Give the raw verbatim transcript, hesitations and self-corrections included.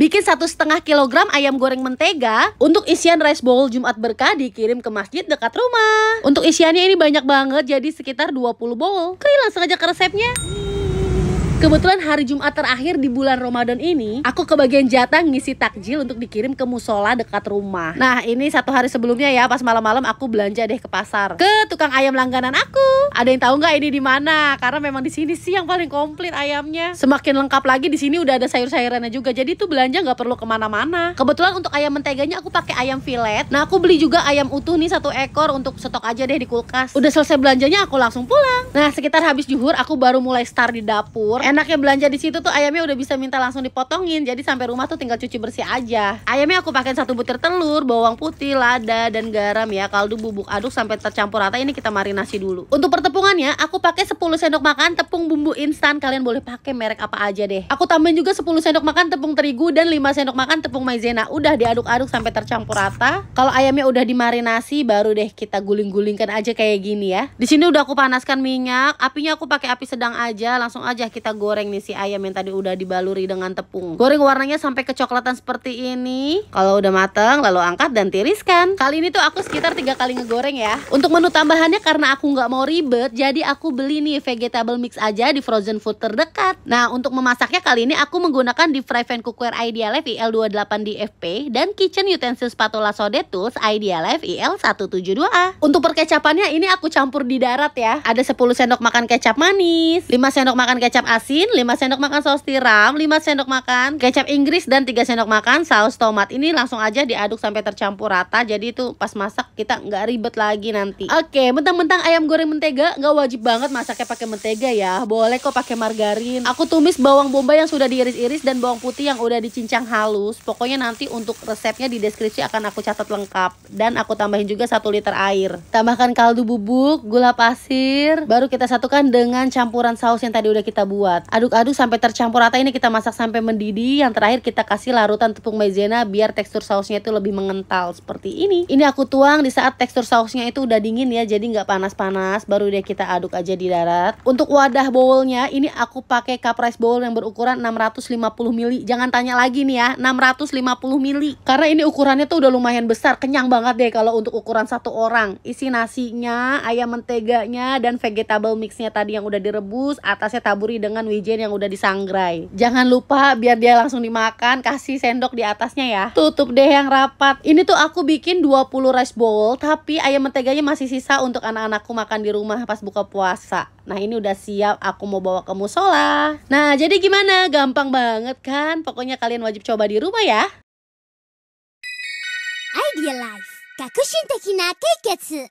bikin satu setengah kilogram ayam goreng mentega untuk isian rice bowl Jumat berkah dikirim ke masjid dekat rumah. Untuk isiannya ini banyak banget, jadi sekitar dua puluh bowl. Kri langsung aja ke resepnya. Kebetulan hari Jumat terakhir di bulan Ramadan ini, aku kebagian jatah ngisi takjil untuk dikirim ke musola dekat rumah. Nah, ini satu hari sebelumnya ya, pas malam-malam aku belanja deh ke pasar, ke tukang ayam langganan aku. Ada yang tahu nggak ini di mana? Karena memang di sini sih yang paling komplit ayamnya. Semakin lengkap lagi di sini udah ada sayur-sayurannya juga, jadi tuh belanja nggak perlu kemana-mana. Kebetulan untuk ayam menteganya aku pakai ayam filet. Nah, aku beli juga ayam utuh nih satu ekor untuk stok aja deh di kulkas. Udah selesai belanjanya aku langsung pulang. Nah, sekitar habis zuhur aku baru mulai start di dapur. Enaknya belanja di situ tuh ayamnya udah bisa minta langsung dipotongin, jadi sampai rumah tuh tinggal cuci bersih aja. Ayamnya aku pakai satu butir telur, bawang putih, lada, dan garam ya. Kaldu bubuk aduk sampai tercampur rata. Ini kita marinasi dulu. Untuk pertepungannya aku pakai sepuluh sendok makan tepung bumbu instan. Kalian boleh pakai merek apa aja deh. Aku tambahin juga sepuluh sendok makan tepung terigu dan lima sendok makan tepung maizena. Udah diaduk-aduk sampai tercampur rata. Kalau ayamnya udah dimarinasi baru deh kita guling-gulingkan aja kayak gini ya. Di sini udah aku panaskan minyak, apinya aku pakai api sedang aja. Langsung aja kita goreng nih si ayam yang tadi udah dibaluri dengan tepung. Goreng warnanya sampai kecoklatan seperti ini. Kalau udah mateng lalu angkat dan tiriskan. Kali ini tuh aku sekitar tiga kali ngegoreng ya. Untuk menu tambahannya karena aku nggak mau ribet, jadi aku beli nih vegetable mix aja di frozen food terdekat. Nah, untuk memasaknya kali ini aku menggunakan deep fry pan cookware idealife I L dua delapan D F P dan kitchen utensil spatula Sode Tools idealife I L satu tujuh dua A. Untuk perkecapannya ini aku campur di darat ya. Ada sepuluh sendok makan kecap manis, lima sendok makan kecap asin, lima sendok makan saus tiram, lima sendok makan kecap Inggris, dan tiga sendok makan saus tomat. Ini langsung aja diaduk sampai tercampur rata. Jadi itu pas masak kita nggak ribet lagi nanti. Oke, mentang-mentang ayam goreng mentega nggak wajib banget masaknya pakai mentega ya. Boleh kok pakai margarin. Aku tumis bawang bombay yang sudah diiris-iris dan bawang putih yang udah dicincang halus. Pokoknya nanti untuk resepnya di deskripsi akan aku catat lengkap. Dan aku tambahin juga satu liter air. Tambahkan kaldu bubuk, gula pasir, baru kita satukan dengan campuran saus yang tadi udah kita buat. Aduk-aduk sampai tercampur rata. Ini kita masak sampai mendidih. Yang terakhir kita kasih larutan tepung maizena biar tekstur sausnya itu lebih mengental seperti ini. Ini aku tuang di saat tekstur sausnya itu udah dingin ya, jadi nggak panas-panas. Baru deh kita aduk aja di darat. Untuk wadah bowlnya ini aku pakai cup rice bowl yang berukuran enam ratus lima puluh mili. Jangan tanya lagi nih ya, enam ratus lima puluh mili. Karena ini ukurannya tuh udah lumayan besar. Kenyang banget deh kalau untuk ukuran satu orang. Isi nasinya, ayam menteganya, dan vegetable mixnya tadi yang udah direbus. Atasnya taburi dengan wijen yang udah disangrai. Jangan lupa biar dia langsung dimakan, kasih sendok di atasnya ya. Tutup deh yang rapat. Ini tuh aku bikin dua puluh rice bowl, tapi ayam menteganya masih sisa untuk anak-anakku makan di rumah pas buka puasa. Nah, ini udah siap aku mau bawa ke musola. Nah, jadi gimana? Gampang banget kan? Pokoknya kalian wajib coba di rumah ya. Idealife.